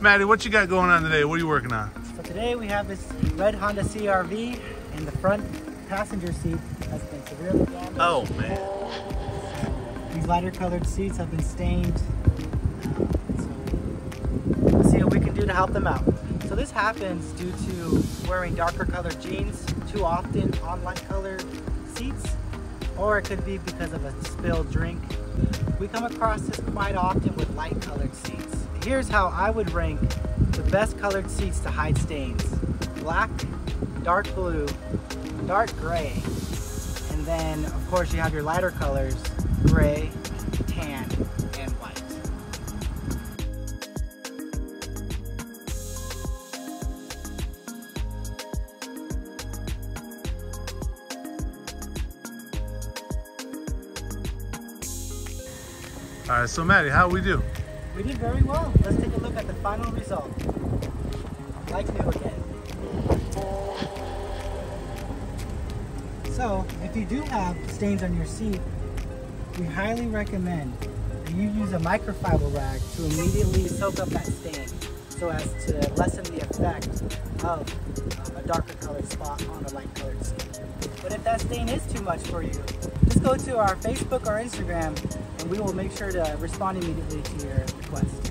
Maddie, what you got going on today? What are you working on? So today we have this red Honda CR-V, and the front passenger seat has been severely damaged. Oh man! These lighter colored seats have been stained. So we'll see what we can do to help them out. So this happens due to wearing darker colored jeans too often on light colored seats, or it could be because of a spilled drink. We come across this quite often with light colored seats. Here's how I would rank the best colored seats to hide stains: black, dark blue, dark gray, and then of course you have your lighter colors, gray, tan, and white. All right, so Maddie, how we do? We did very well. Let's take a look at the final result. Like new again. So, if you do have stains on your seat, we highly recommend that you use a microfiber rag to immediately soak up that stain so as to lessen the effect of a darker colored spot on a light colored seat. But if that stain is too much for you, just go to our Facebook or Instagram, and we will make sure to respond immediately to your request.